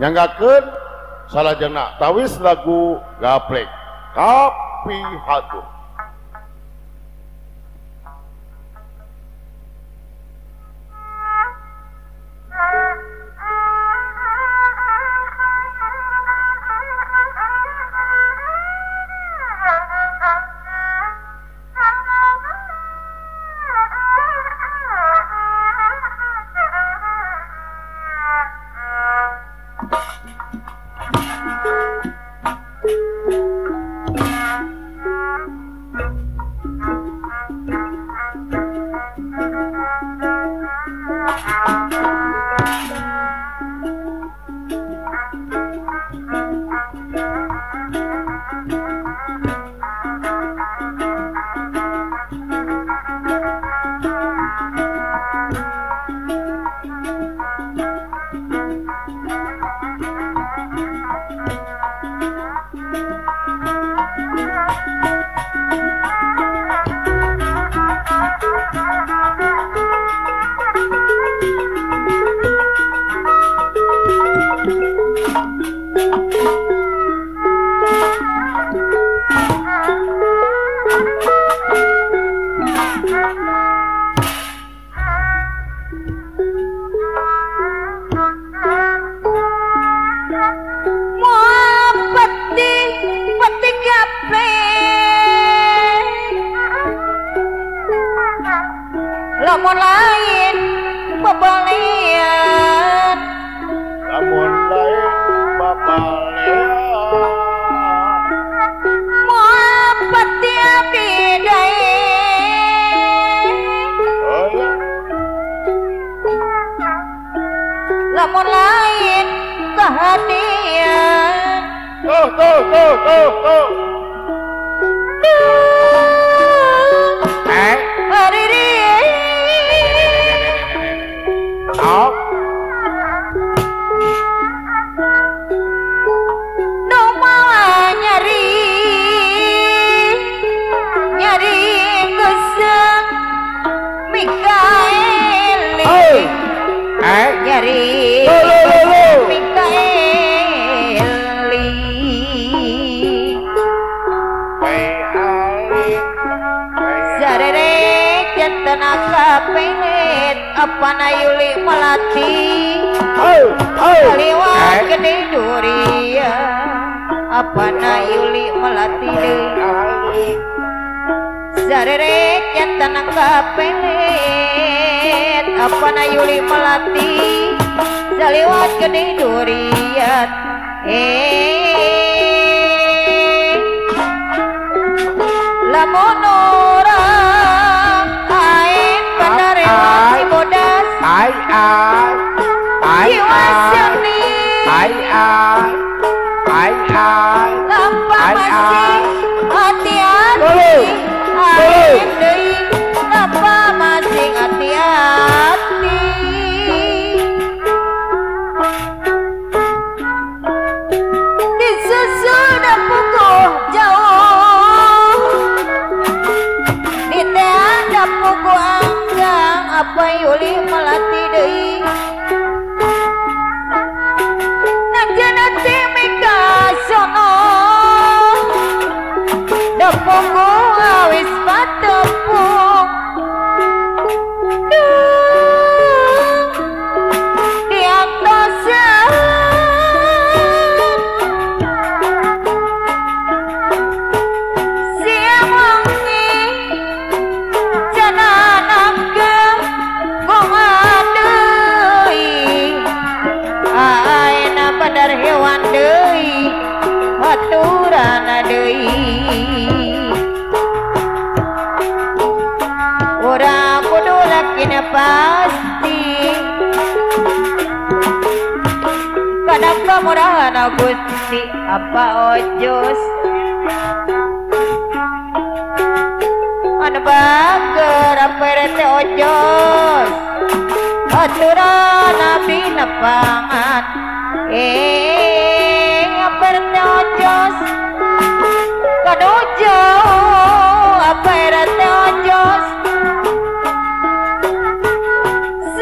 nyanggakeun salajengna tawis lagu gaplek kapihatur.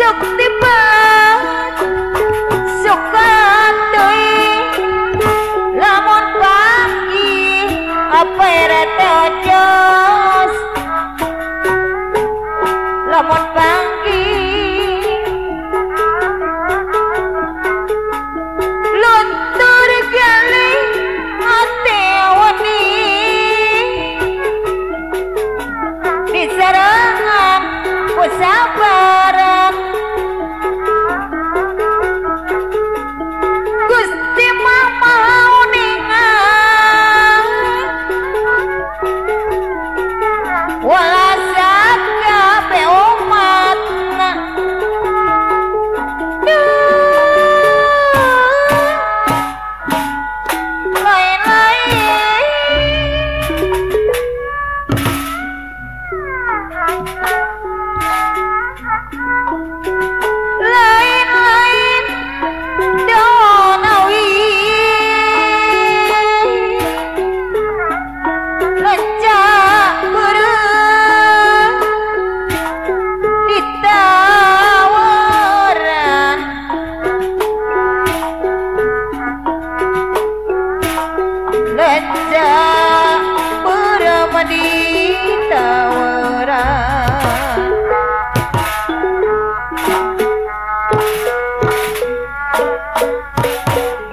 Sukti pan, suka doi.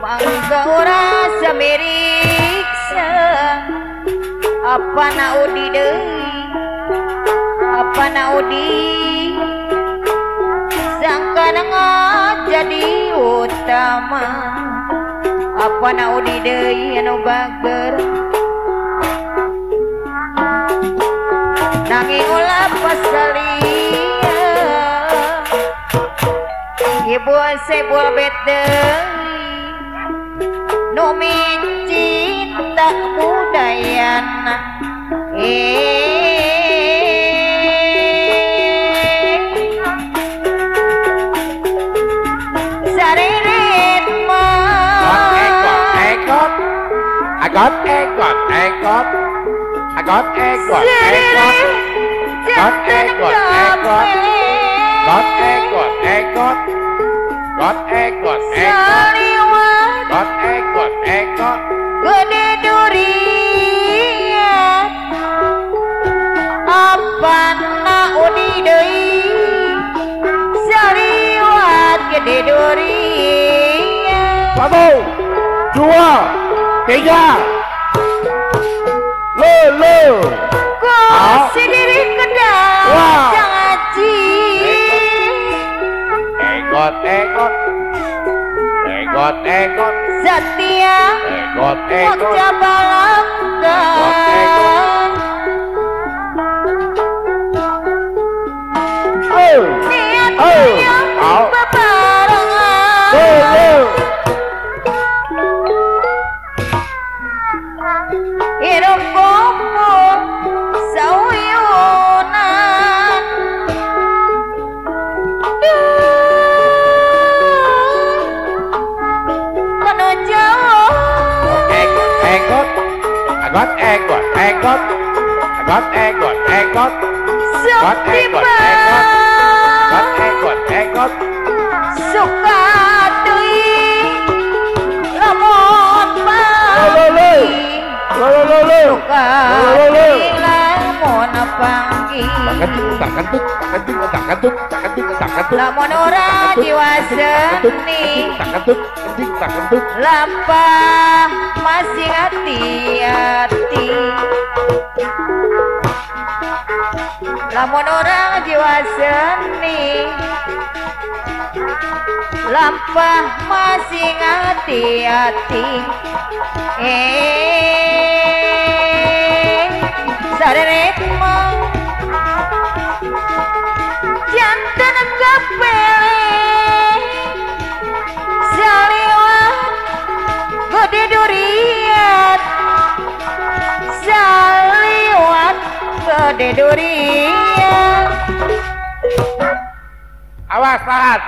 mangga ora samiriksa apa naudi deui apa naudi sangkana jadi utama apa naudi deui anu bager nangi ulah pasali buat saya buat betul nomin cinta budaya sari ritma I got Got ekot gede durian apa naudi deui sariwat gede durian 1 2 3 lo kok sendiri kedai jangaji Ekot setia Mokja balangkan niat yang bebarengan hidup komo sauyunan I got suka deui lamun masih hati-hati lamun orang jiwa seni lampah masih hati-hati sari ritma jantan kapele sariwat gede durian sariwat gede durian awas tahan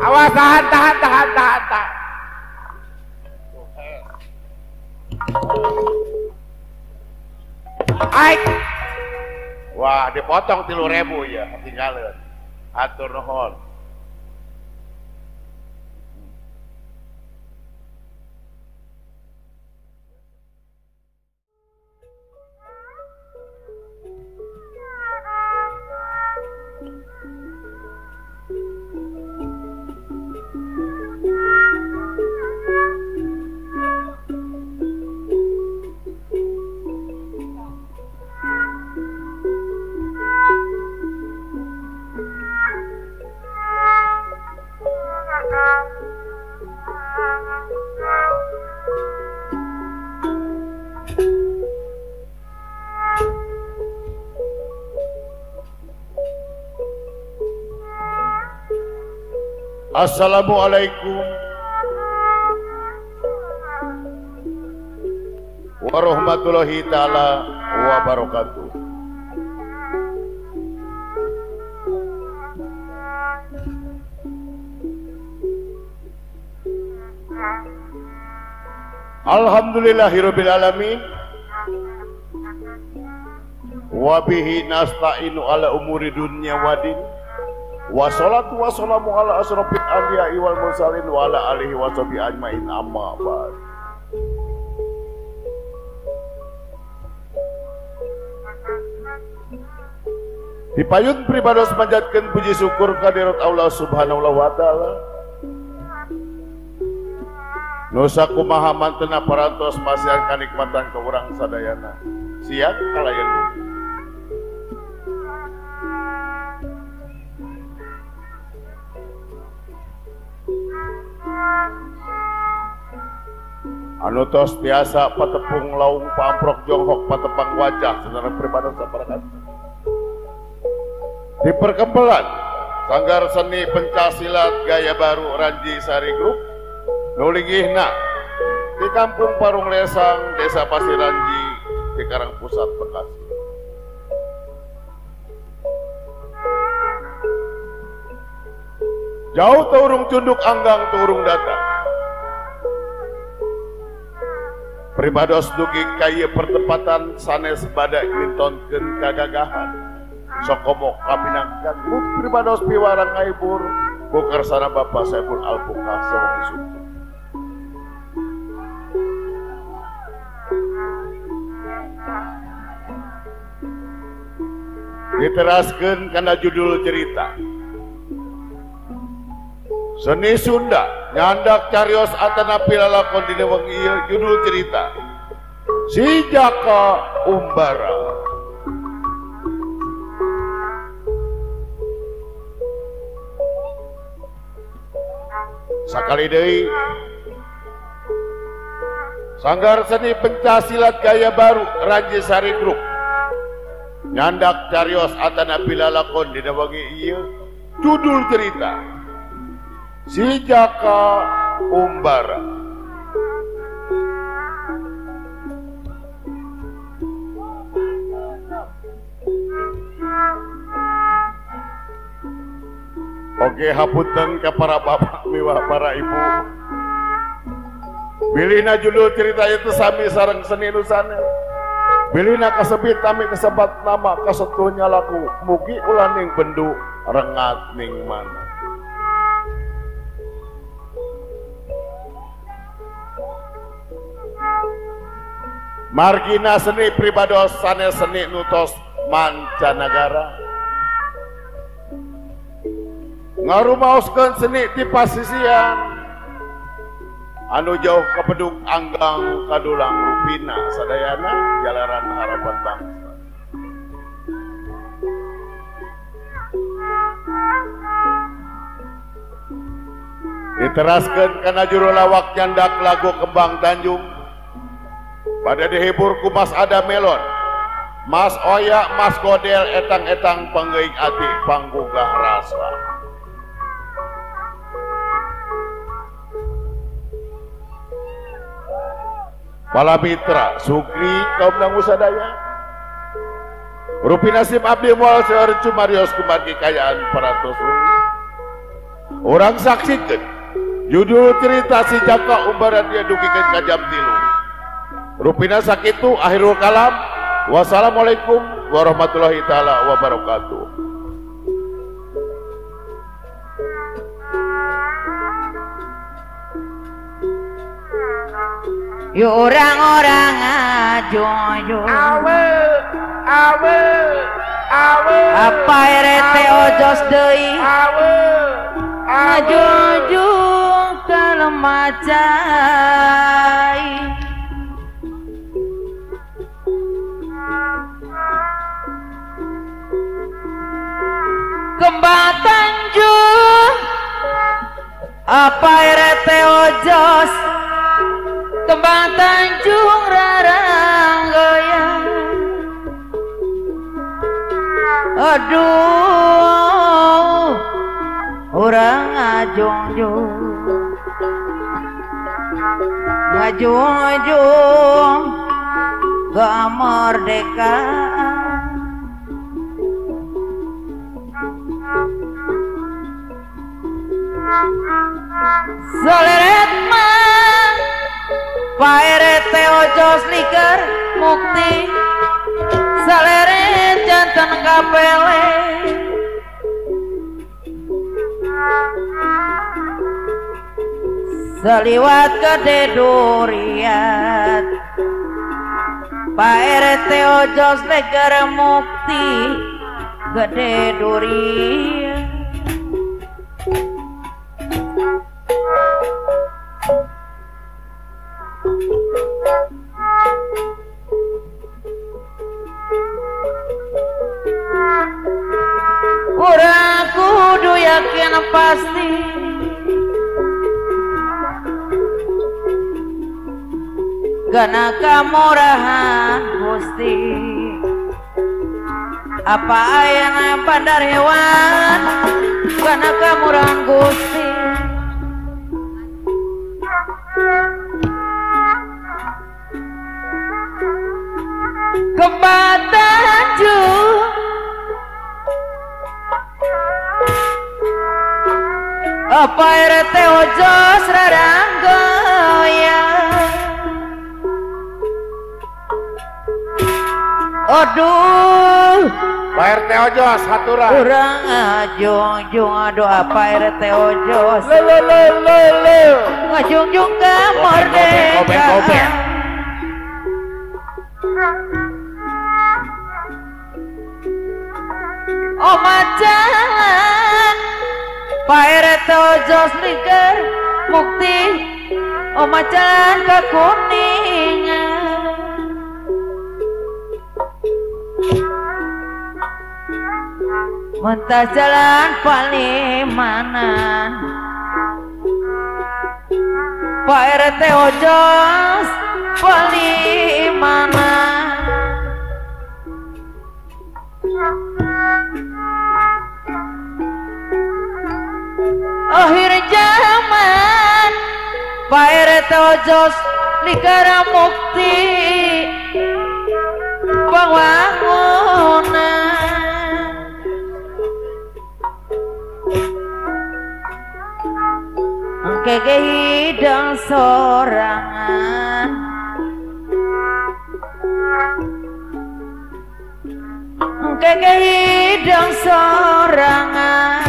awas tahan aik wah dipotong 3.000 ya tinggalin atur nuhun Assalamualaikum warahmatullahi taala wabarakatuh. Alhamdulillahirabbil alamin wa bihi nasta'inu ala umuri dunya wadin wassalatu wassalamu ala asrofil anbiya'i wal mursalin wa ala alihi washabihi ajmain amma ba'd. Dipayun pribados panjatkeun puji syukur kadirat Allah Subhanahu wa taala. Nusa kumaha mantena parantos masihan kanikmatan ka urang sadayana. Siap kalayan. Anu tos biasa patepung laung pamprok jonghok patepang wajah saudara pribados saparakan. Di perkembelan sanggar seni pencaksilat gaya baru Ranji Sari Group nulingihna di kampung Parung Lesang, Desa Pasir Ranji, Cikarang Pusat, Bekasi. Jauh turung cunduk anggang turung datang. Pribados dugi kaya pertempatan sanes badak ngintonkeun kagagahan. Sokomok kami nangkan buk pribados piwarang aibur bukar sana bapak saya pun alpuka sewang suku diteraskan karena judul cerita seni Sunda nyandak carios atanapi lalakon di leweng iya. Judul cerita Si Jaka Umbara. Sakali deui sanggar seni pencaksilat gaya baru Ranji Sari Group nyandak carios atanapi lalakon dina wangi ieu judul cerita Si Jaka Umbara. Oke, hapunten ke para bapak miwah para ibu. Bilina judul cerita itu sami sareng seni nusane. Bilina kasebit kami kesebat nama kesetunya laku mugi ulaning bendu rengat ning mana. Margina seni pribados sanes seni nutos mancanagara. Ngarumaoskeun seni di pasisian anu jauh ka peduk anggang ka dulang rupina sadayana jalaran harapan bangsa. Diteraskeun kana juru lawak nyandak lagu Kembang Tanjung pada dihibur ku Mas Ada Melon, Mas Oya, Mas Godel, etang-etang panggeing ati panggugah rasa. Pala Mitra, Sugri, kaum dangu sadaya. Rupi nasib abdi moal seorang cumarios kumargi kayaan para tosul. Orang saksikan judul cerita Si Jaka Umbara dia dugikan kajam tilu. Rupina sakitu akhirul kalam. Wassalamualaikum warahmatullahi taala wabarakatuh. Yo orang-orang ajoyo awe apa RT ojos deui ajojo kalemacai Kembang Tanjung apa RT ojos Kembang Tanjung rarang goyang. Aduh, orang ajong-jong gak merdeka. Soleret man Pak RT ojos liker mukti salere jantan kapele seliwat gede duriat Pak RT ojos liker mukti gede durian. Ora kudu yakin pasti gana kamurahan Gusti. Apa ayana pandar hewan gana kamurahan Gusti. Kebatan juga apa RT ojo serarang goyang. Aduh Pak RT ojo saturan kurang ajung-jung. Aduh apa RT ojo lelelelele ngajung-jung ke merdeka. Oh macan Pak RT ojo sliker mukti. Oh macan ke kuningan. Mentah jalan Palimanan Pak RT ojo Palimanan. Akhir zaman Pak RT ojo negara mukti bangunan. Engkege hidang sorangan engkege hidang sorangan.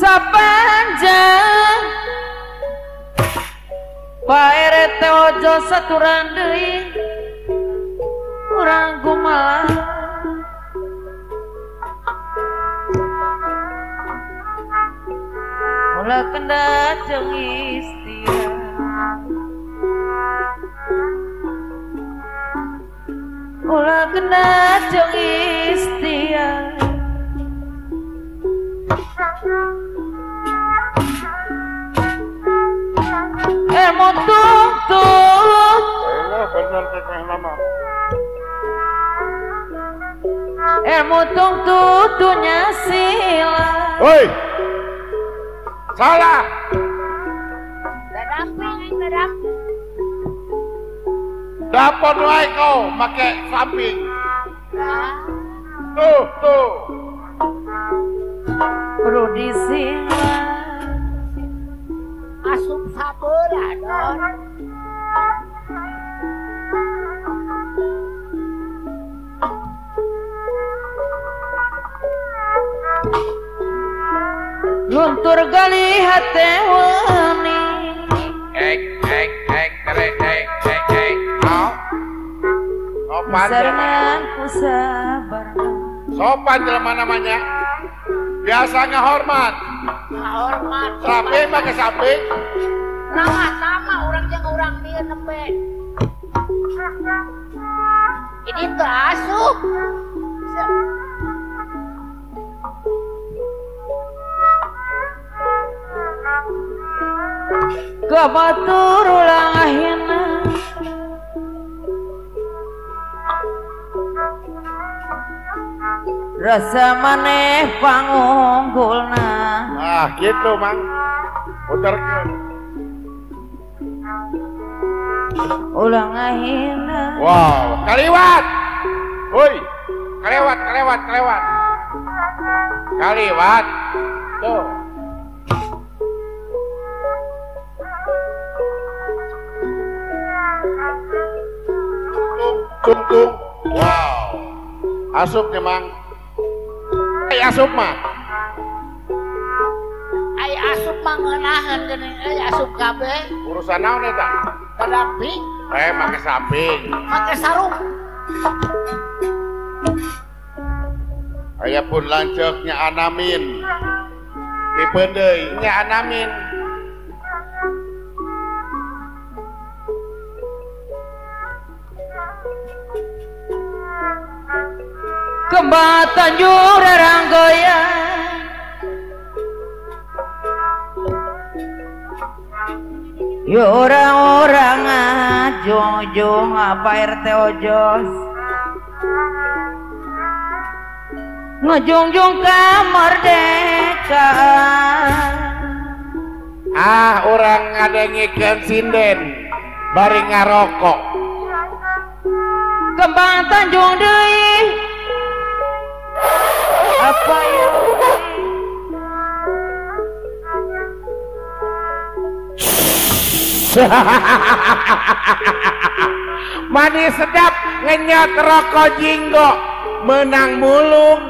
Sepanjang Pak RT ojo saturan deui kurang gumalah. Ulah kendat jeung istirahat, ulah kendat jeung istirahat. Montong-tong montong tutunya sila. Woi salah dapon wae kau make samping tuh tuh perlu disila asup sabura don. Luntur gali hati wani. Ek ek ek kere ek ek ek. Sopan jelman kusabar. Sopan jelman namanya. Biasanya hormat. Hormat. Sapi pakai sapi. Sama-sama orang jaga orang dia nepe. Ini tuh asuh. Kebatur ulang ahina. Rasa maneh pangunggulna. Ah gitu mang. Puterkeun. Ulang ahina. Wow, kaliwat. Woi, kaliwat, kaliwat, kaliwat. Kaliwat. Tuh. Tung tung. Wow. Asup memang. Ay asup mah. Ay asup mah ngeunaheun geuning euy asup kabeh. Urusan naon eta? Sapi? Pakai sapi. Pakai sarung. Aya pun lanceuk nya anamin. Ipeun deui nya anamin. Kembatan jura ranggoyan. Ya orang-orang ojo ngapa RT ojo ngejungjung kemerdekaan. Ah orang ngadengikeun sinden bari ngarokok. Kembang Tanjung deui. Apa ya? Manis sedap ngenyot rokok jinggo menang mulung.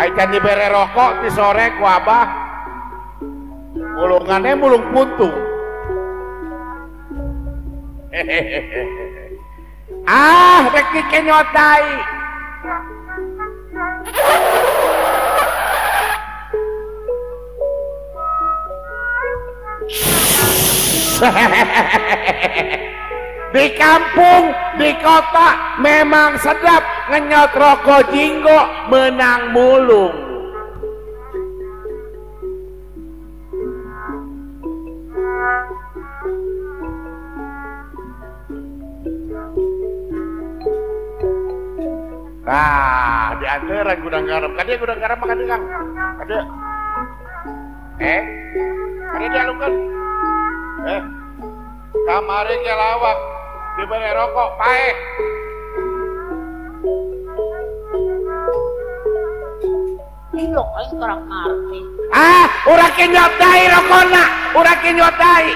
Aikan diberi rokok di sore ku abah. Mulungannya mulung puntung. Ah rek dikenyotai. Di kampung, di kota memang sedap ngenyot rokok jinggo menang mulung. Nah, di anteran gudang garam. Kadang gudang garam makan ikan. Kadang. Kadang dialungkan. Kamari ke lawak diberi rokok paeh. Ilok aing kurang ngerti. Ah, urang ke nyotai rokona, urang ke nyotai.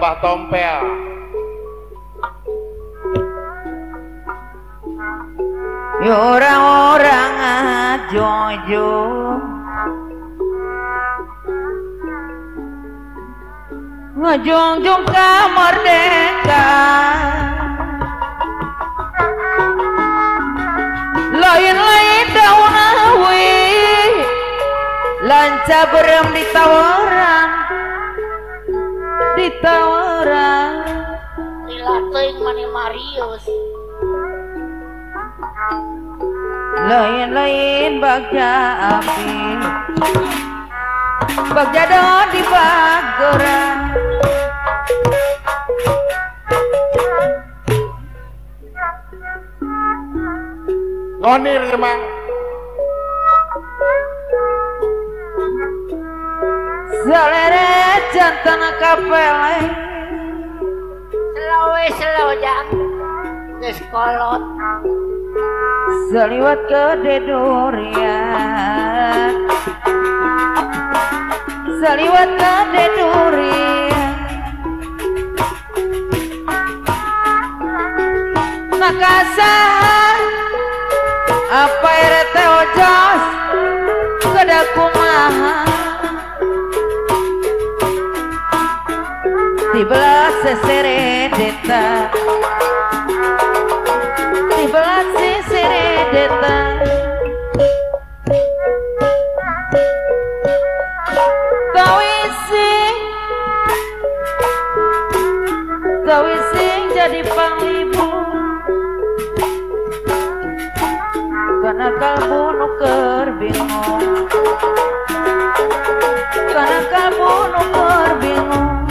Abah Tompel orang-orang ajojo ngejungjung kemerdekaan. Lain-lain daun awi lanca berem di tawaran. Ditawaran dilatih mani Marius. Lain-lain bagja api bagja don di bagoran. Ngonir emang selera jantan kapele selawe selawe jang. Iskolot seliwat ke dedurian, seliwat ke dedurian, Makassar apa rete ojos kada kumaha di belas sesere deta. Jadi panglibu karena kalbu nuker bingung, karena kalbu nuker bingung.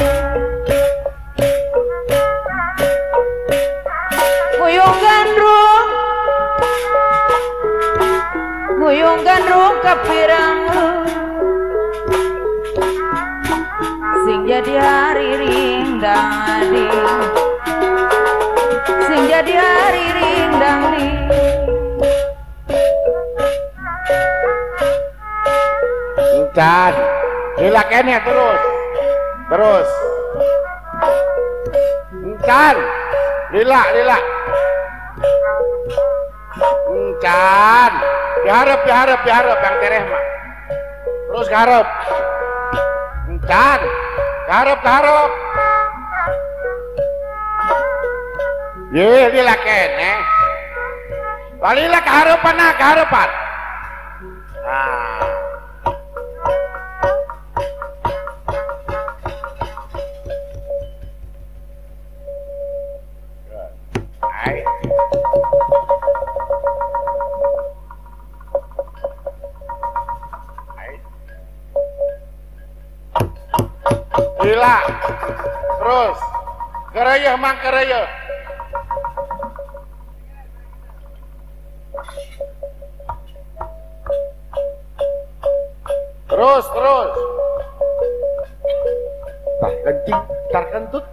Guyung gandrung kapirang sing jadi hari rindang adik, sing jadi hari rindang ri. Intan, dilakennya terus, terus. Intan, dilak, dilak. Intan, diharap, diharap, diharap yang tereh mak. Terus diharap. Intan, diharap, diharap. Ye, lila kene. Balila keharupan na, keharupan. Nah. Hai. Hai. Lila. Terus. Kereyeh mang kereyeh. Terus, terus. Ada. Terkentut.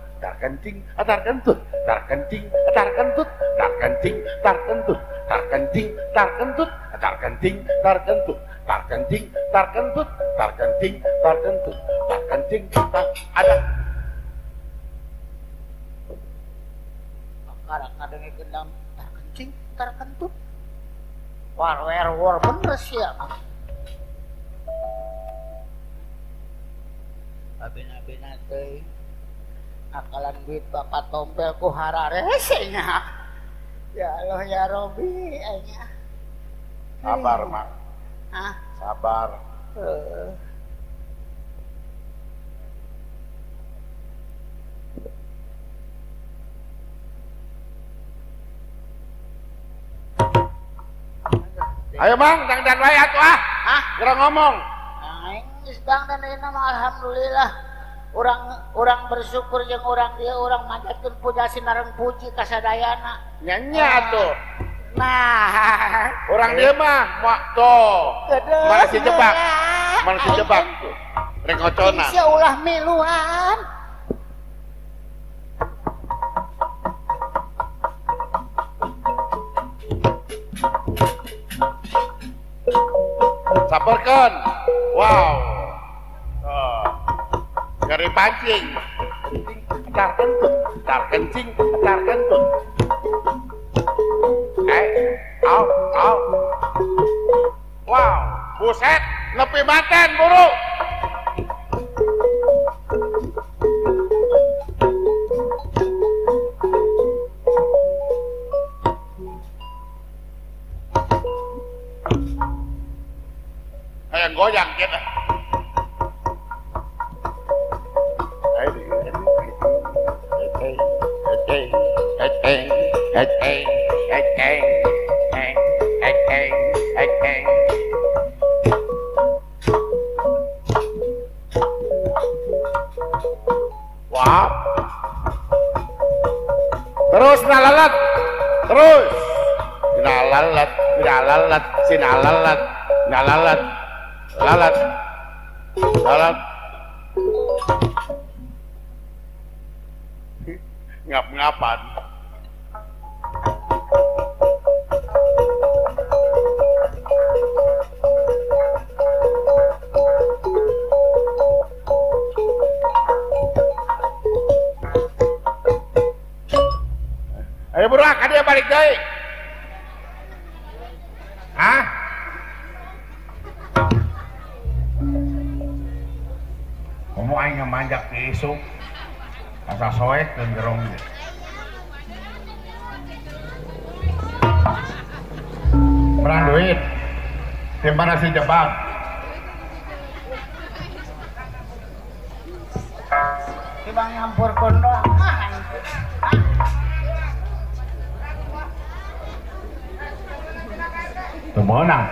War bener siap. Abena-abena teh akalan duit Bapak Tompel ku hararesenya. Ya Allah ya Robi enya. Sabar, Mak. Hah? Sabar. Ayo bang, dangdan wae atuh ah. Hah? Kira ngomong. Aing geus dangdan ieu mah alhamdulillah. Urang bersyukur jeung urang dia urang manjatkeun puja sinareng puji ka sadayana. Nya nya atuh. Nah, urang dia mah moal tong. Mana si jebak? Mana si jebak tuh? Rek ngocona. Sia ulah miluan. Sabarkan, wow, dari pancing, kencing, ketar kentut, au, wow, buset, nepi baten buru. Goyang kita. Wah. Terus nalalat. Terus. Nalalat, nalalat, sinalalat, nalalat. Lalat, lalat, ngap-ngapan. burak ada yang balik deh. Hah? Kamu aing manjak isuk asa soe genderong. Perang duit simpan nasi jebak. Bang hampur kondong. Temenang.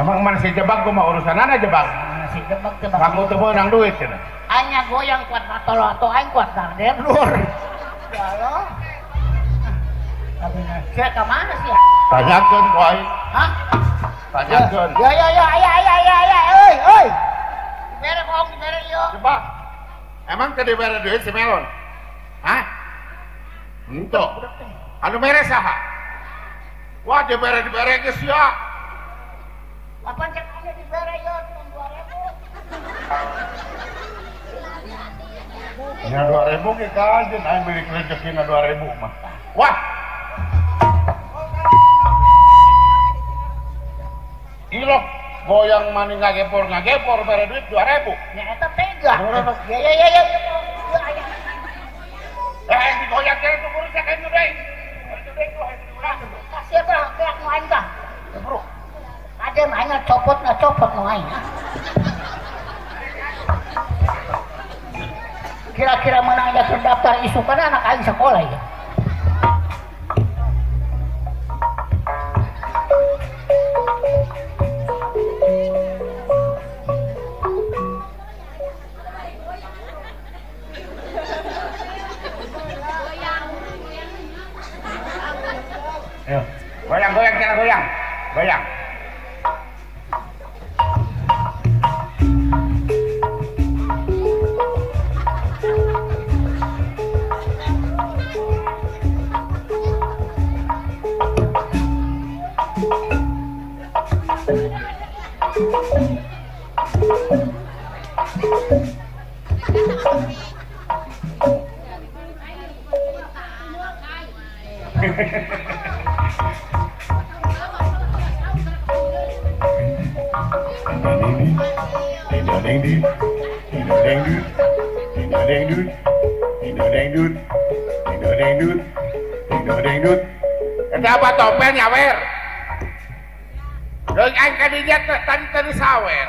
Emang mana si jebak gue mau urusan anak jebak. Si jebak jebak. Kamu temenang duit cina. Hanya goyang kuat matol atau aing kuat target lur. Halo. Tapi saya kemana sih? Tanyakan boy. Hah? Tanyakan. Ya. Oi. Beri bohong beri yo. Jebak. Emang tadi bayar duit si Melon? Hah? Untuk? Anu meres apa? Wah dibayar ke siya. Apa yang ada dibayar ya? Hanya 2.000 kita aja. Ayo beli rezeki 2.000 mah. Wah! Ilok goyang maning ngagepor bayar duit 2.000. Ya itu pega. Ya. Eh, goyang kira tuh kurus kayak itu deh. Kasih berapa yang main dah? Bro. Ada mainnya copot main. Kira-kira mana yang terdaftar isu pada anak aing sekolah ya? Goyang. Ding dong ding dut. Eta Abah Tompel nyawer. Deung aing ka dijat tadi sawer.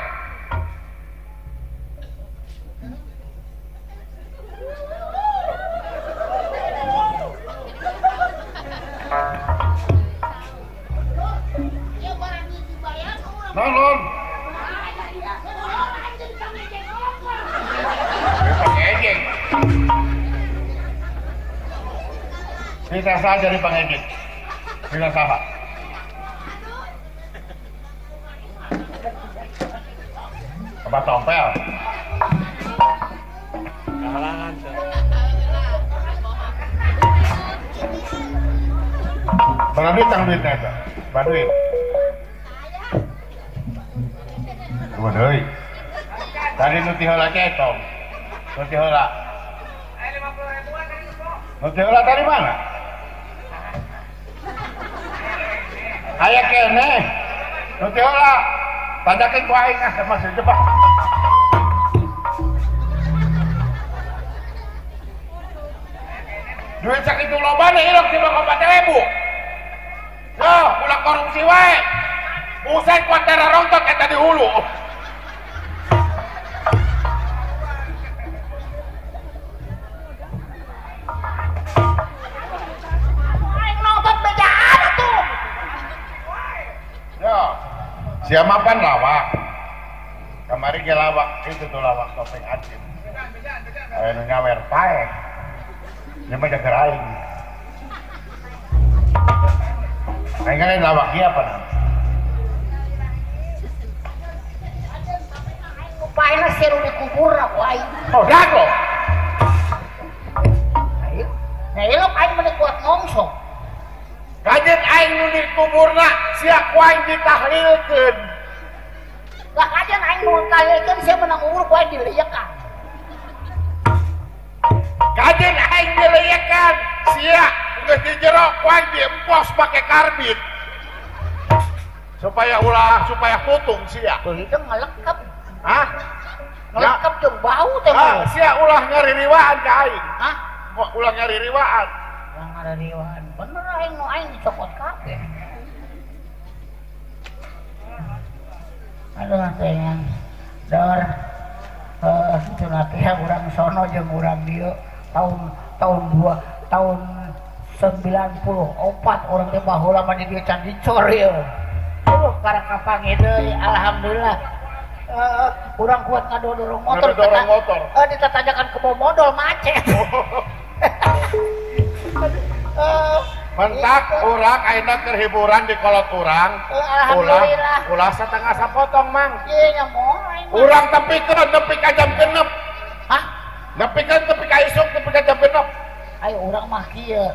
Naon? Bisa salah dari Bang Edi. Bisa salah. Abah Tompel. Halangan. Berapa duit tang duitnya itu? Berapa duit? Dua duit. Tadi nuti hola cetom. Nuti hola. Nuti hola dari mana? Ayah kene, nanti olah, tanyakan ku aing ah sama si jebak. Duit sakitu loba nih ilok di 4.000. Loh, ulah korupsi wae. Usai kuantara rontok eta di hulu. Siapa mapan lawak, kemarin ke lawak itu tuh lawak topeng asin. Ayo nyawer pae, cuma jaga aing. Aing kan lawak siapa nang? Pae nasiru di kubur aku aing. Oh dago. Nah itu aing menikuat ngomsong. Kajen aing nu di kuburna siak kuaing ditahlilkeun. Lah kajen aing nu tahlilkeun sia meunang kubur kuaing dileyekan. Kajen aing dileyekan sia geus jeruk wajib pos pakai karbit supaya ulah supaya putung sia. Begitu ngelengkap. Hah? Ngelengkap jeung bau teh. Ah, sia ulah ngaririwaan ka aing. Hah? Ulah ngaririwaan. Ulah ngaririwaan. Bener aing nu aing dicokot kabeh. Aduh sayang. Dor. Sunatnya urang sono jeung urang dieu tahun 94 orang teh baheula mah di dieu can dicor ieu. Karena kapang itu, alhamdulillah, kurang kuat ngadorong motor. Ngadorong motor. Ditatajakan ke bawah modal macet. Mentak urang ayeuna keur hiburan di kolot urang. Alhamdulillah. Ulah setengah sapotong mang. Iya moal. Urang tepikeun nepi ka jam 6. Hah? Nepikeun tepi ka isuk nepi ka jam 6. Ayo urang mah kieu.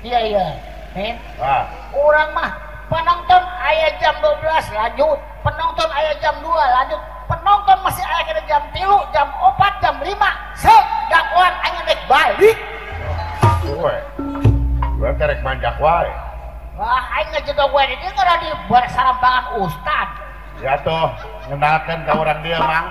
Kieu ieu. Min. Wah. Urang mah penonton ayah jam 12 lanjut, penonton ayah jam 2 lanjut, penonton masih ayah kena jam 3, jam 4, jam 5 sedakwaan ayah naik balik gue kerek manjak wae wah ayah juga gue ini karena di bersalambangan ustad ya tuh, ngenalkan ke orang dia mang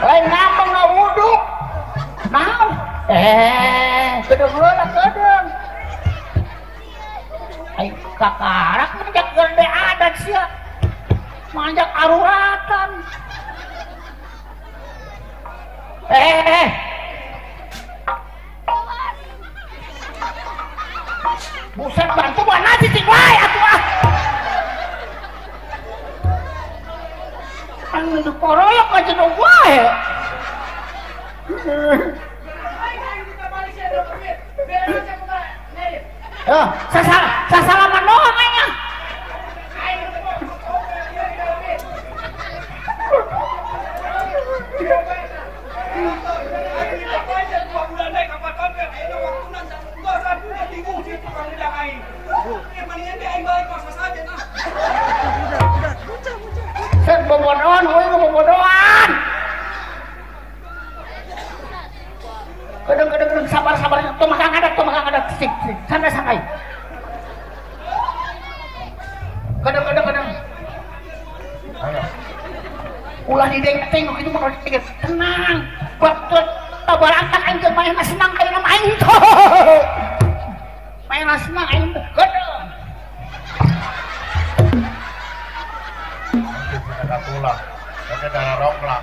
Lain ngapa nggak wudhu? Naon? Kedeng leulah kedeng. Ayo kakarak manjak gede adat sia. Manjak aruratan. Buset bantu buat nasi tiklai atuh ah. Anu dikoroyok aja dong wae. Sasalaman doang aja. Set bobodohan, gue bobodohan. Kedeng-kedeng sabar-sabar, tumakang adat, sik, santai. Kedeng. Ulah di deng tengok itu bakal sedikit tenang. Bakal tabarantak aing mainna senang aing nama aing. Mainna senang aing kedeng. Ada tulah, ada darah ronglah.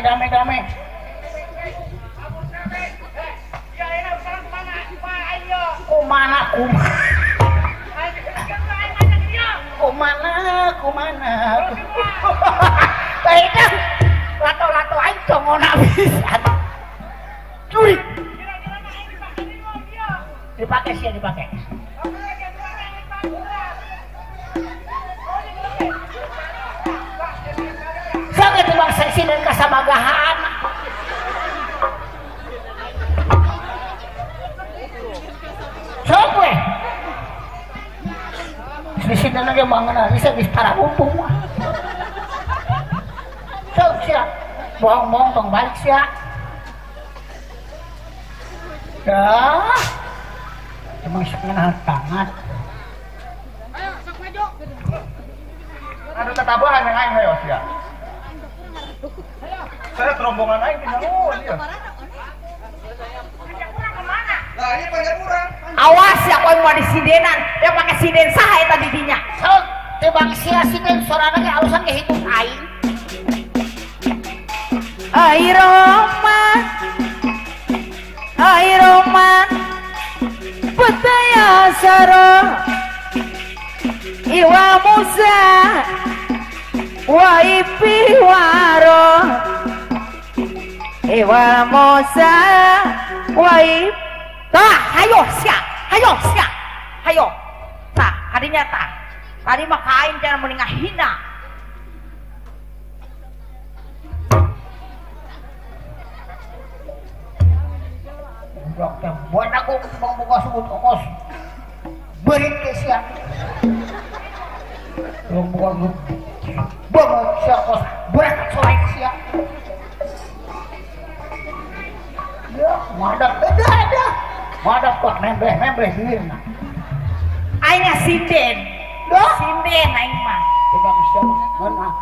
Damai. Ya enak sekarang kemana? Ayo. Kumana? Baik kan? Lato-lato aing congona pisan. Cuy. Dipakai. Seksi dan kasamagahan. Coba. Di sini lagi mangan, bisa bicara umpung. Coba siap, bohong tong balik siap. Dah, emang sekenal tangan. Ayo, sok maju. Ada tetabuhan yang lain ayo siap. Saya terombongan aja di dia. Nah, ini Panjapura. Awas ya kowe mau disidenan, dia pakai siden saha eta didinya. Sok, teu bangsa sia siden sorana ge alusan ge hitung aing. Ai Roma. Petaya saro. Iwa Musa. Wai piwaro Ewa mosa Wai Tah, hayo, sia hayo, tah, hadinya tah tadi mah kain jangan meningah hina buat aku ketimbang buka sebut kokos berit ke siap belum buka grup bangun siap kos berangkat selain siap ya madap kok membleh sendiri nah aina sinden aing mah bebang siap menang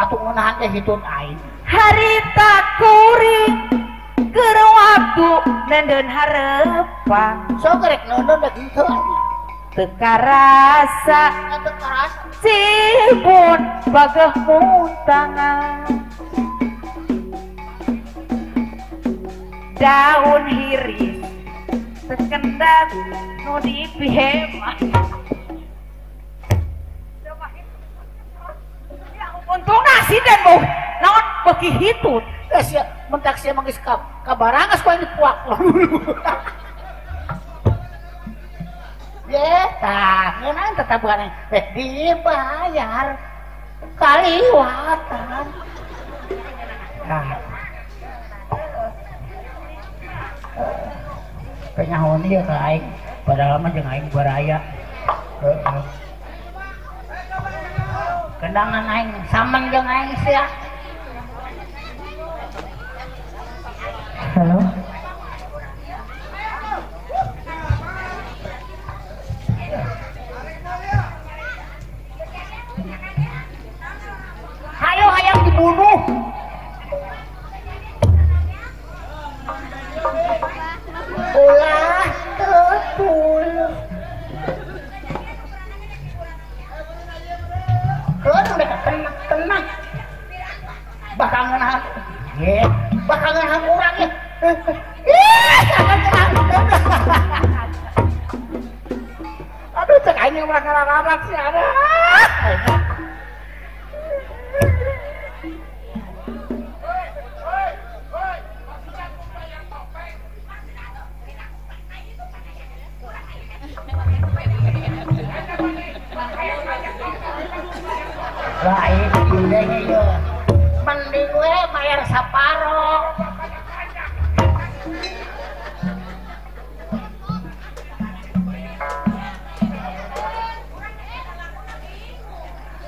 atuh menahan ke hitun aing harita kuring gereng waktu nendeun hareupan so gerek nendeun da kitu tekarasa sibun bagah mutangan daun hiris terkendat nudi pihema ki hitut. Sia mentak sia mangis kabarangas ku ini puak. Ya, tah, ngeunaan tetabuhan dibayar kaliwatan. Nah. Penyahoan dia ke aing, padahal mah jeung aing baraya. Heeh. Kendangan aing samang jeung aing sia. Halo. Bunuh. Ulah terpuluh. Kau tu mereka tenang. Bakal ngenahan. Yeah. Bakal ngenahan orang ya. Yeah. Aduh, cekainya orang ngarang-ngarang sih ada. Mending gue bayar saparong.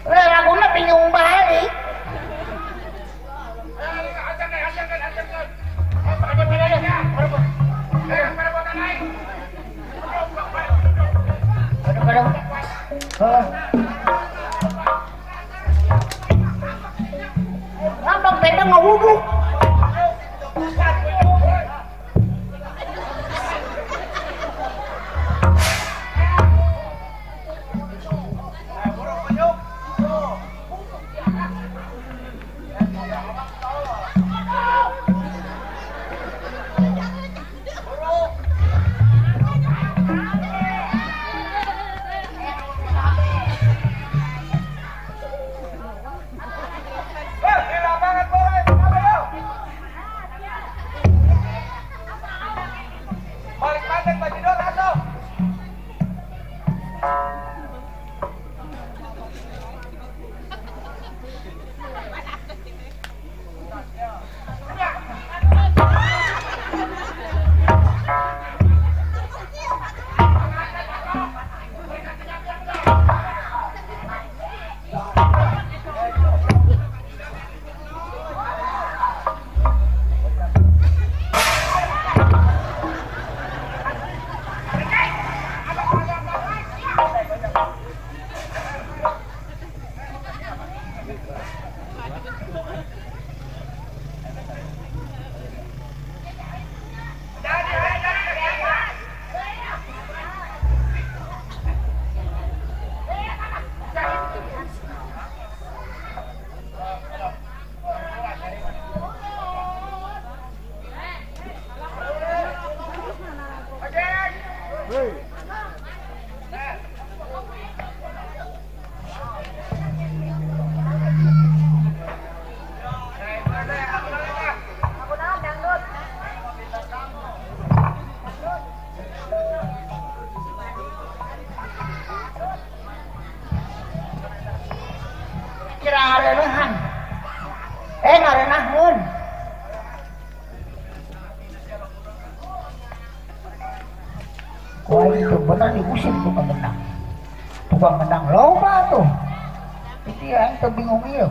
Laguna bingung balik. Beda nggak wudhu.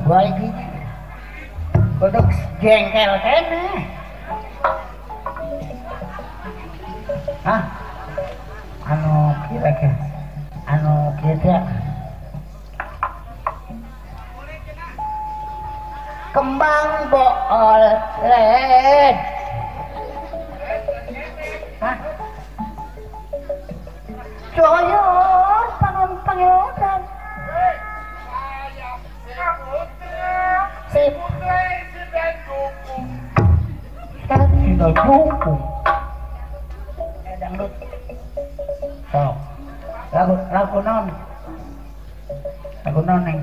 Baik ini kodok jengkel kene. Hah? Anu kira ke? Anu kira kembang bool red. Hah? Coyon pangon-pangonan. Tidak cukup. Dangdut. Tahu. Lagu non neng.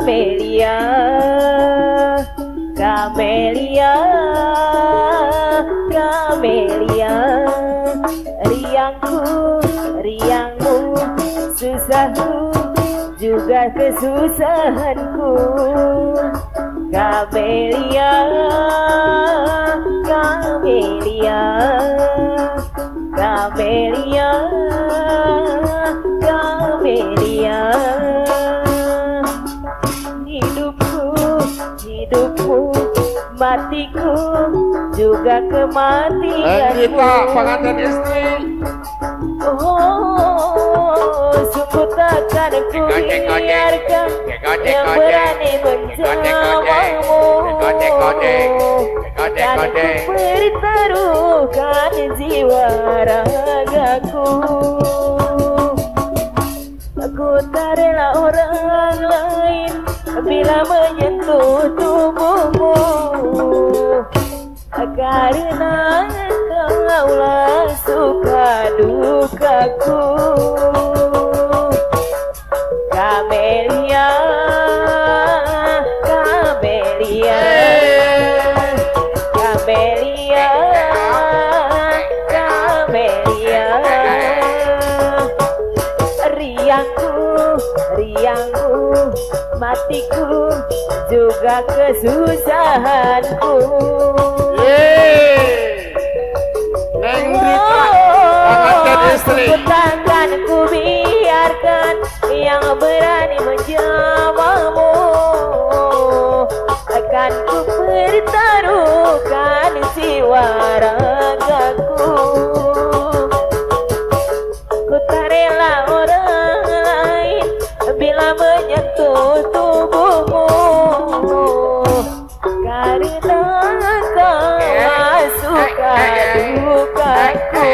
Camelia, Camelia, Camelia. Riangku, riangmu, susahku juga kesusahanku. Camelia, Camelia, Camelia, Camelia. Hidupku, hidupmu, matiku juga kematianku. Kita pengantin istri. Oh, sungguh takkan ku biarkan yang berani menjawabmu. Dan ku pertaruhkan jiwa ragaku. Aku tak rela orang lain bila menyentuh tubuhmu, karena kaulah suka dukaku. Camelia, Camelia, Camelia, Camelia. Riangku, riangku, matiku juga kesusahanku. Neng Rita, pengantin istri. Takkan ku biarkan yang berani menjamahmu. Akan ku pertaruhkan jiwa ragaku. Ku tak rela orang lain bila menyentuh tubuhmu. Karena kau suka dukaku.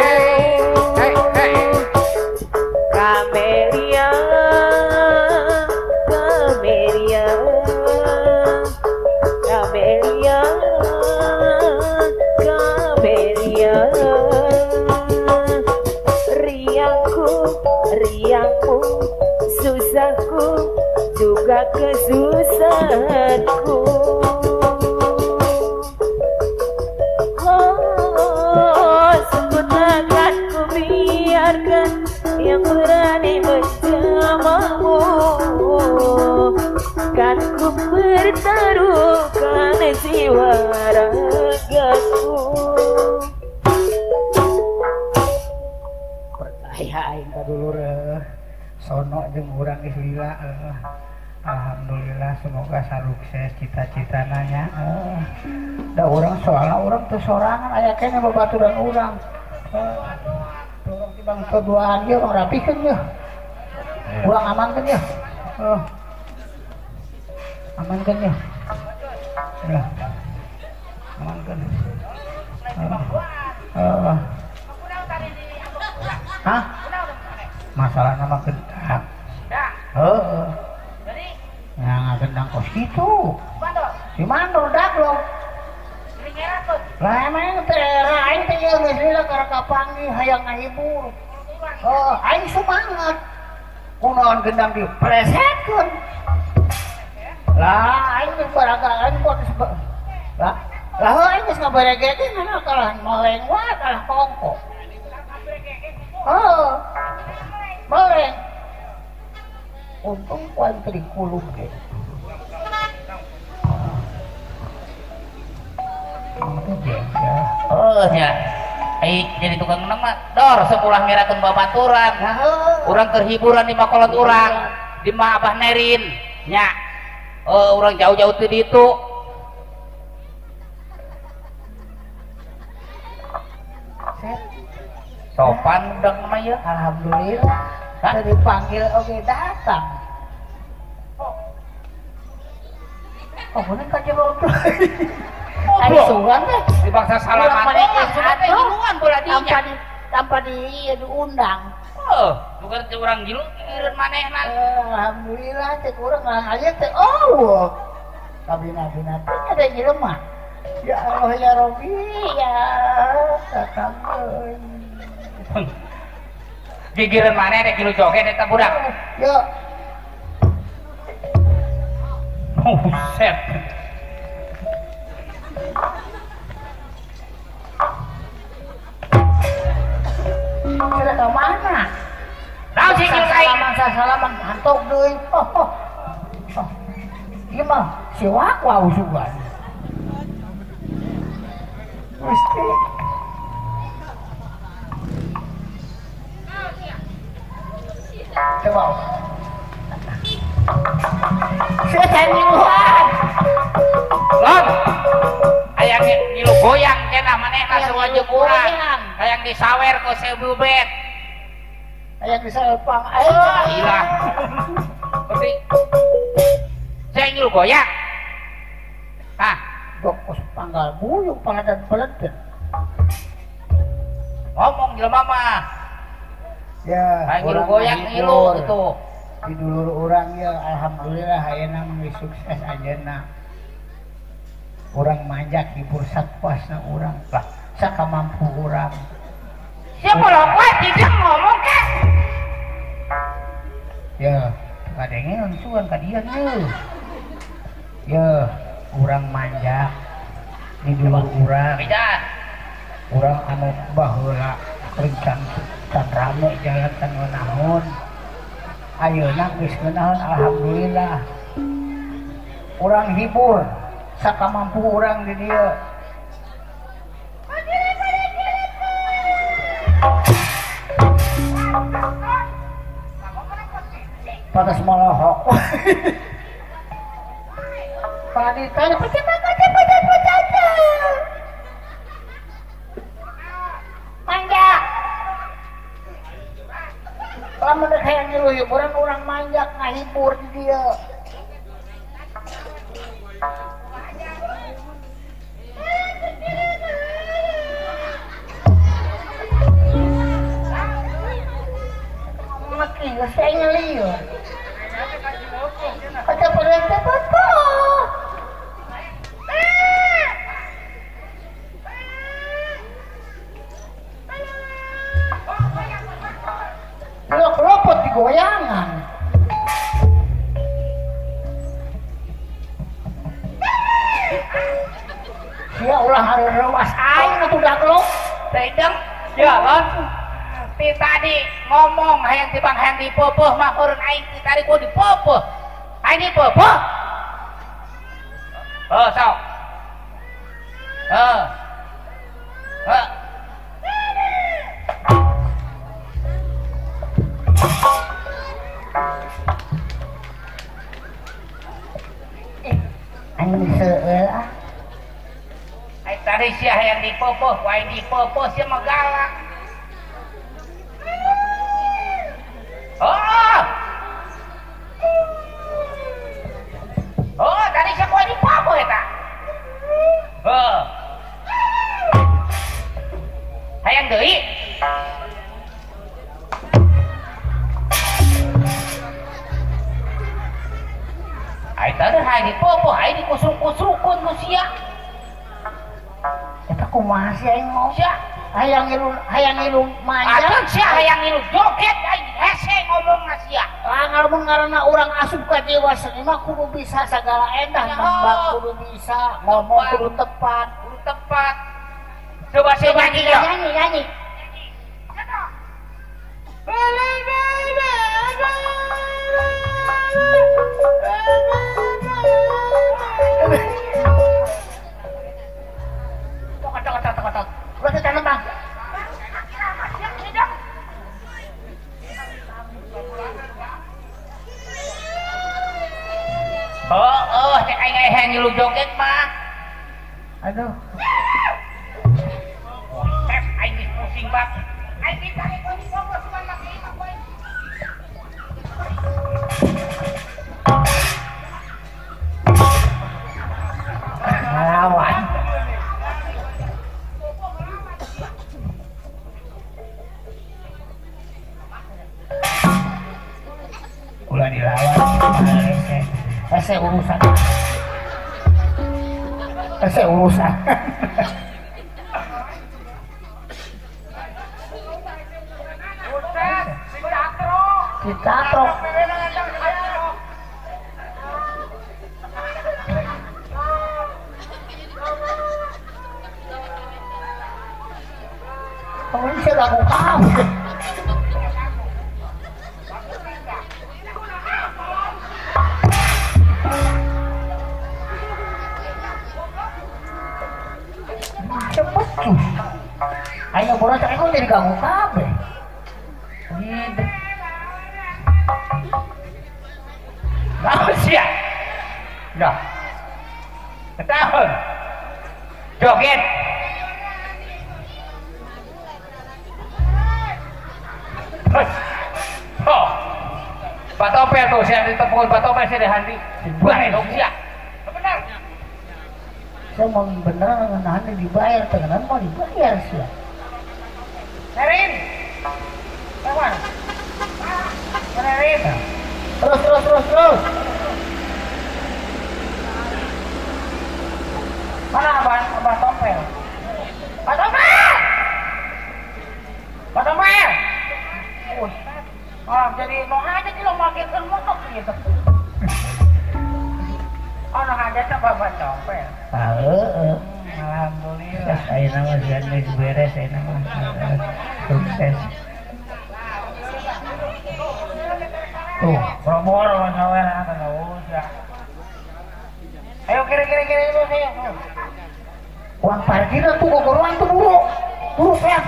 Camelia, Camelia, Camelia, Camelia. Riangku, riangku, susahku juga kesusahanku. Yang berani menjamahmu, kan ku pertaruhkan jiwa ragaku. Kok ayah aing kadulur sono jeung urang geus lila. Alhamdulillah semoga sukses cita-citana nya. Da urang soalna urang teu sorangan aya keneh babaturan urang. Bang keduaan dia orang rapikan dia, kurang aman kan dia, aman kan dia, aman kan. Hah? Masalah nama gendang. Yang gendang kos gitu. Di mana udah belum? Lah emang terera aing teh ieu geus lila karakapangi hayang ngahibur. Oh, aing semangat. Kunaon gendang dipresetkeun. Lah aing geus baragaan kok. Lah, aing geus ngabaregekeun kana kalah meleng wae kalah kongko. Oh. Meleng. Untung kuat trikulum ge. Oh ya, jadi tukang nama dor sepulah mirakan babaturan. Orang terhiburan di makolot orang di ma Abah Nerin. Nya, orang jauh-jauh tadi itu. Sopan dong namanya. Alhamdulillah. Tadi panggil oke datang. Oh, bener kaji bawa lagi. Ayo suruhan deh dipaksa salaman tanpa di diundang. Oh bukan cek orang gilu ngirin manehan. Alhamdulillah cek orang aja cek Allah tapi nabi-nabi ada gilemah. Ya Allah ya Rabbi ya tatamun gigirin maneh deh gilu joget deh tak budak yuk Buset. Kira ke mana? Tahu sih salaman antok deui. Oh. Ieu mah siwak wae sugan. Mesti. Coba. Setan nyuhat. Lon. Aya ngilu goyang cenah manehna sewaje kurang. Hayang disawer ku sebu bet. Hayang disawer pang. Ilah. Peti. Saya ngilu goyang. Hah, dokos panggal buyung paladan peledet. Ngomong jelema mah. Ya, ngilu goyang ngilu itu. Di dulur orang ya alhamdulillah ayeuna mah sukses ayeuna. Orang manjak di pusat puasa orang lah sakamampu orang. Siapa lompat tidak ngomong kan? Ya, kadengnya nuncuan kadian tuh. Ya, orang manjak di dulur orang. Tidak. Orang anu baheula rencang tan rame jalan tan naon. Ayeuna geus kenaon alhamdulillah. Orang hibur. Saka mampu orang di dia. Panas malah. Panita pasti makan cepet-cepet. Manja. Kalau menurut saya ngilu hiburan orang manjak ngahibur di dia. Nggak saya ngeliu. Kata perut cepat kok. Belok robot di goyangan. Ya ulah harus rawas aing atau dak lo. Sedang jalan. Ti tadi ngomong hayang ti bang hayang dipopoh mah urang aing ti tadi ku dipopoh. Aing dipopoh. Oh, sok. Oh. Aing seueuh. Aing tadi sia hayang dipopoh, ku aing dipopoh sia mah galak. Oh, tadi siapa ini papa ya tak? Oh, hayang deui. Ai tadi hai di papa, ai di kusruk-kusrukun ku sia. Eta kumaha sia aing ngomong sia? Hayang ngilu manjak. Atuh sia hayang ngilu joget aing. Hese ngomong sia. Lamun ngaranna urang asup ka dewa seniman kudu bisa segala endah, tembak kudu bisa, ngomong kudu tepat, Coba saya nyanyi. Tok. Udah tetan, Bang. Oh, cek aing hayang ngilu joget mah. Aduh. Buset, aing geus pusing banget. Aing ditarik ku dipokok cuman make ieu mah. Lawan. Ulah dilawan. Ese urusan. Kita truk. lagu kau. Cepet tuh. Ayo bola tak ikut jadi ganggu kabeh. Kau siap. Dah. Ketahuan. Joget. Oh, Pak Tompel tuh, saya ditepuk Pak Tompel, saya dihandi. Dibayar dong dia. Benar. Saya mau benar ngehandi dibayar, tenan mau dibayar sih. Nerin. Kawan. Nerin. Terus. Mana Abah Tompel? Pak Tompel. Ah, jadi mau aja kilo makin motok gitu. Oh, nah aja sama Abah Tompel. Heeh. Alhamdulillah. Saya nama jadi beres, saya nama sukses. Tuh, promo-promo sawer apa enggak usah. Ayo kiri dulu nih. Uang parkir tuh kok ruang tuh buru ya.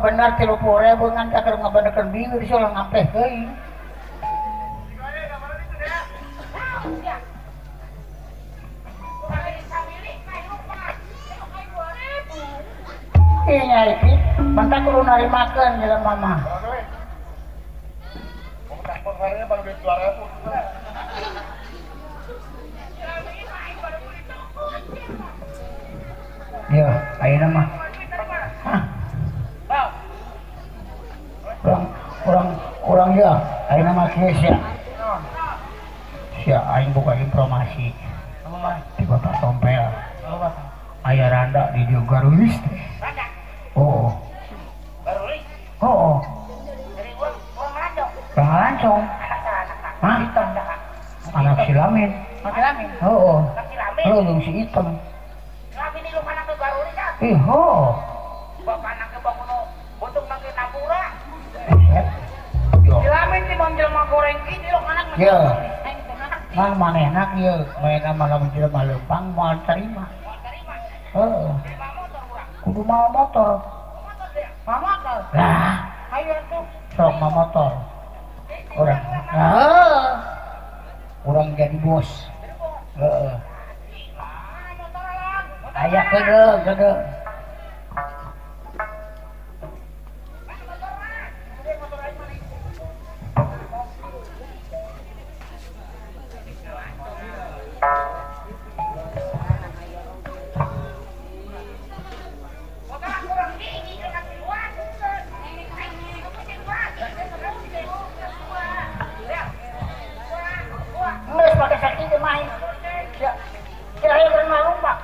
Benar telepon ya, bukan takar ngebenekan bingung soal ngapain? Iya itu, maka perlu nari makan jalan mama. Yo, ayo nama. Kurang ya, ayo nama Kesia. Siap, ayo buka informasi. Di Bapak Tompel. Ayah Randa di Diogarulis. Oh. Dari uang lancong. Uang lancong. Hah? Anak silamin. Oh. Lu si hitam. Silamin ini lu anak ke Garulis ya? Bapak anak ke Banguno. Botok nang ke Tambura. Silamin sih bang jelma goreng ini lo anak menjelma. Nah mana enak ya, mereka malah menjelma lempang mau terima. Kudu mau motor. Nah, sok mau motor. Orang jadi bos. Ayak gede. Kira-kira malu pak.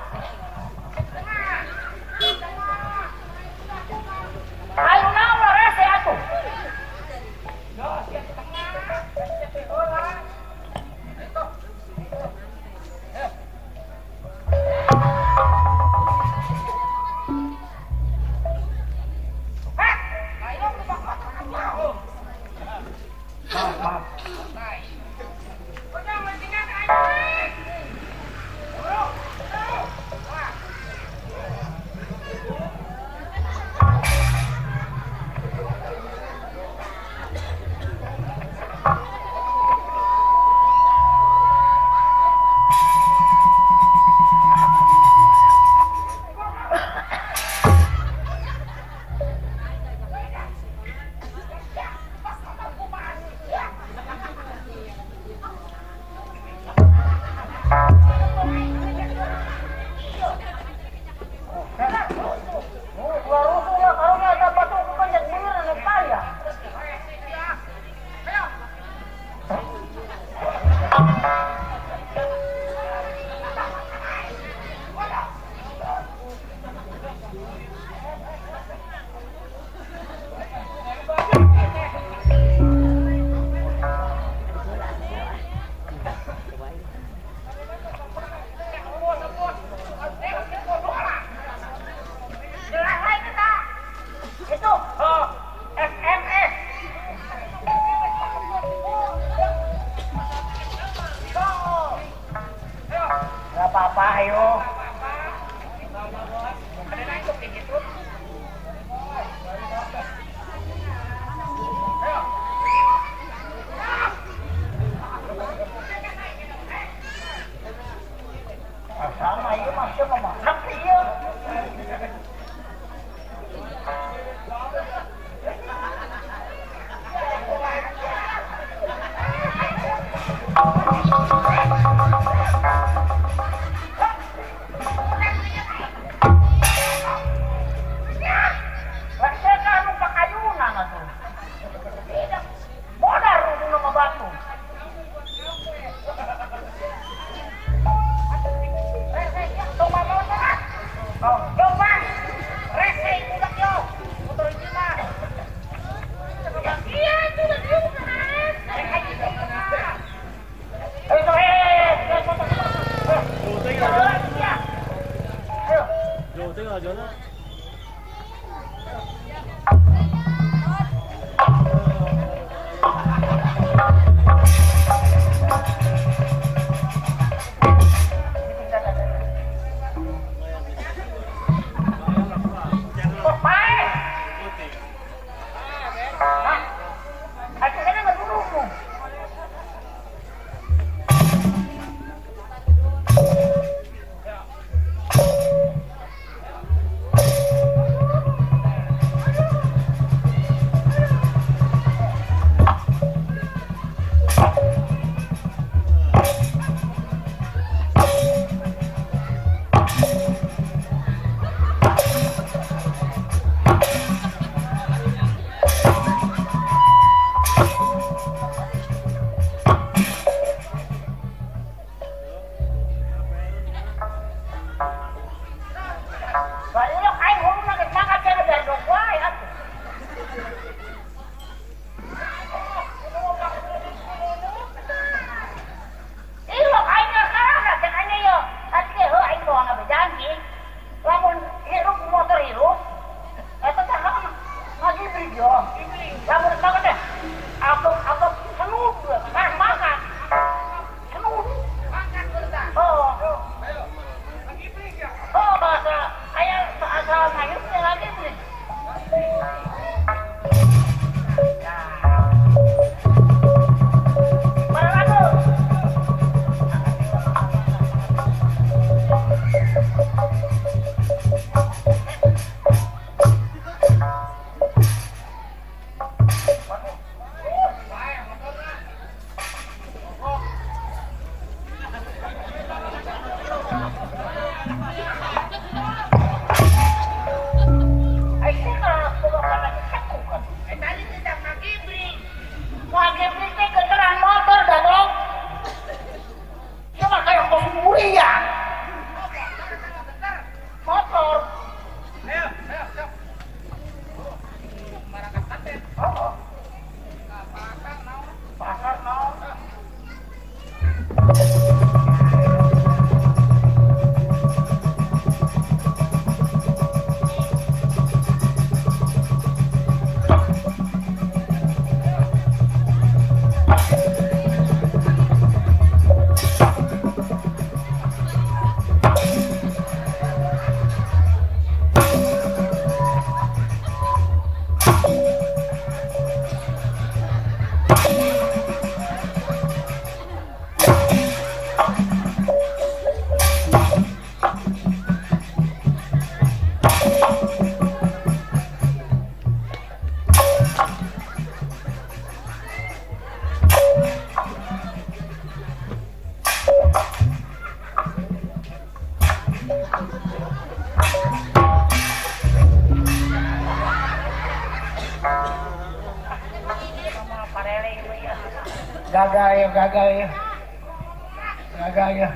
Gagal ya,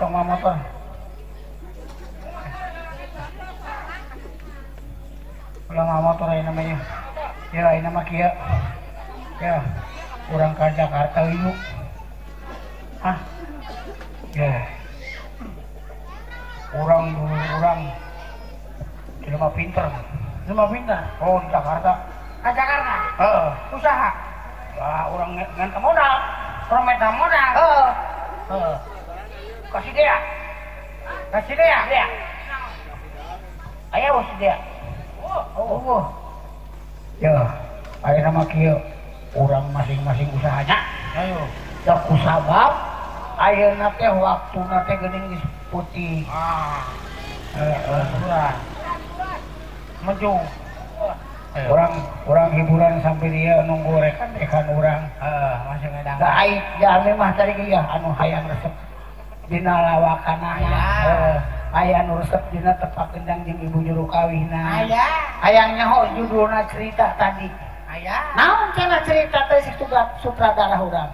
sama motor. Ulang motor ini namanya, ya ini nama kia, ya kurang ke Jakarta ibu, ah, ya, kurang, cuma pinter, oh di Jakarta, usaha, wah orang nggak modal. Prometan modal. Kasih dia. Ayah kasih dia. Oh. Ya, ayah nama kia orang masing-masing usahanya. Ayo. Ya kusabab, ayah nate waktu nate gening diseputi. Maju. Orang hiburan sampai dia nunggu rekan orang masih ngedang. Gaib, jami mah tadi dia anu hayang resep dina lawakan hayang resep dina tepak kendang jeung ibu juru kawinna. Hayang nyaho judulna cerita tadi. Naon cenah cerita teh sutradara urang?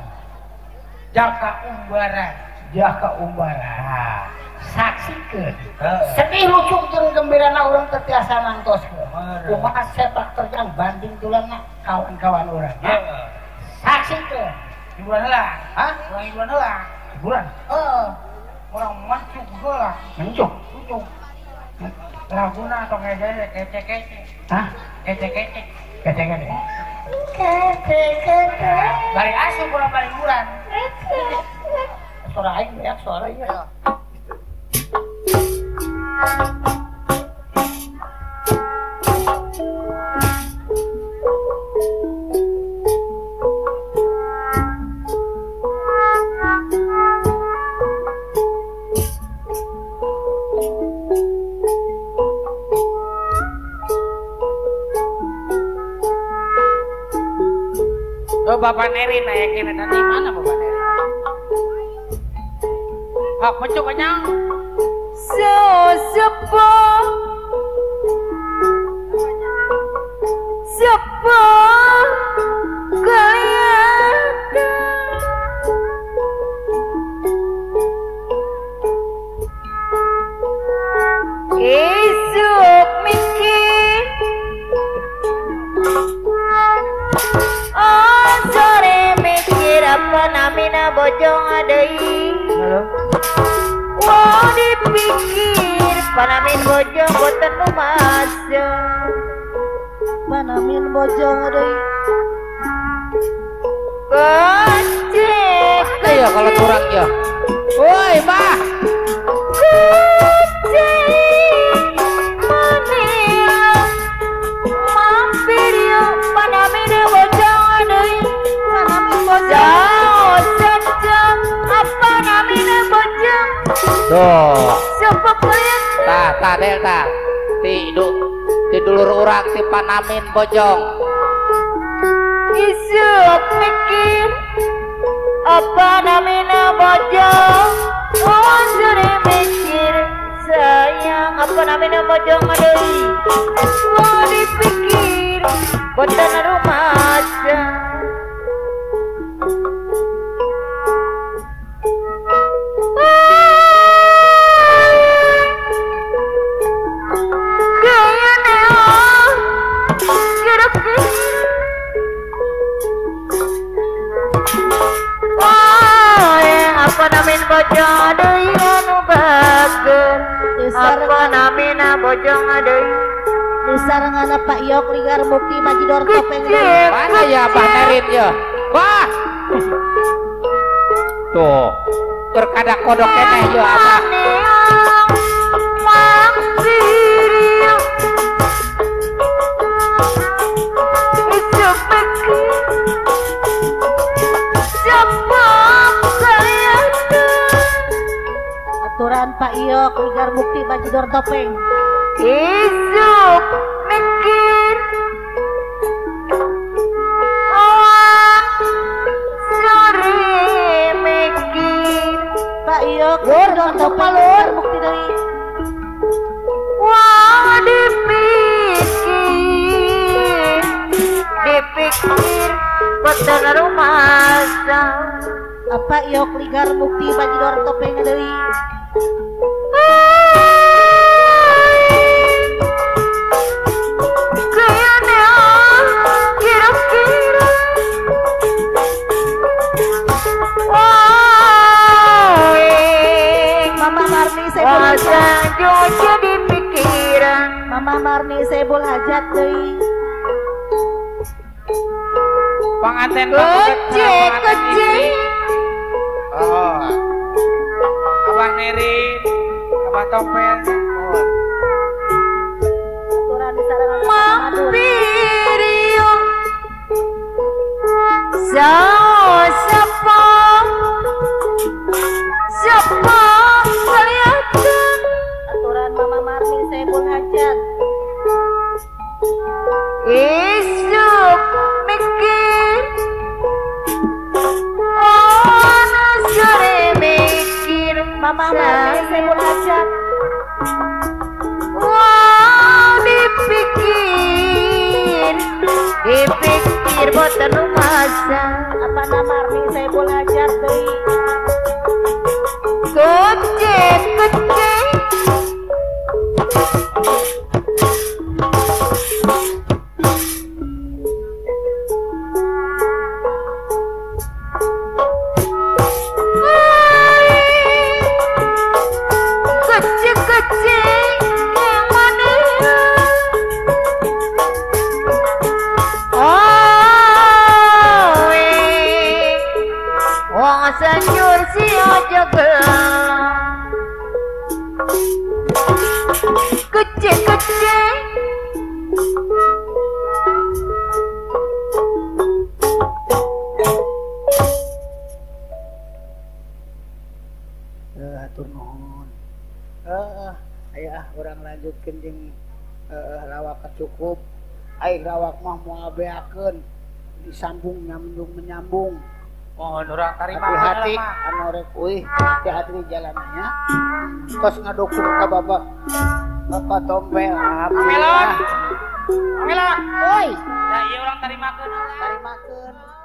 Jaka Umbaran. Saksikan. Sedih lucu jeung gembirana urang teu tiasa nangtoskeun. Kumaha sepak terjang banding tulangna kawan-kawan orang. Saksi ke hiburan heula. Hiburan. Orang masuk heula. Mencuk. Laguna atau ngejek kece-kece. Hah? Kece-kece. Kece-kece. Kece-kece. Bari asu pula bari bulan. Suara aing banyak suara ieu. Bapak Nerin, ayah kira nanti mana Bapak Nerin? Aku cukup kenyang. Sepuh gaya esok miskin. Namina bojong adei, mau dipikir panamin bojong boten lumaja, panamin bojong adei. Kocek ya kalau kurang ya, woi bah. Tuh tak delta tidur urang si panamin bojong isuk mikir apa namina bojong unsuri mikir sayang apa namina bojong adui mau dipikir boten rumah aja. Panamin bojong adei anu bager apa namina bojong adei disarenganna Pak Yok ligar bukti majidor topeng mana ya Pak Nerin ya wah tuh terkadak kodok keneh ya Abah Pak Iyo ligar bukti majidor topeng isuk mikir awak sore mikir Pak Iyo majidor topeng luar bukti dari wah dipikir boten rumaja apa Iyo ligar bukti majidor topeng dari Ma. Marni sebul hajat deui. Panganten kecil. Oh. Abah Nerin, Abah Tompel. Aturan disarangan mampir yuk. Siapa kelihatan. Aturan Mama Marni sebul hajat. Isuk mikir ono sore mikir Mama Marni sebul hajat wow dipikir boten rumaja apa Mama Marni sebul hajat deui kece kecil-kecil lawak kecukup air lawak mah mau abeakeun disambung menyambung oh nurang tarima hati anorek euy teh hati jalanannya tos ngadukung ka Bapak Tompel alhamdulillah. Woi, ya ieu urang tarimakeun.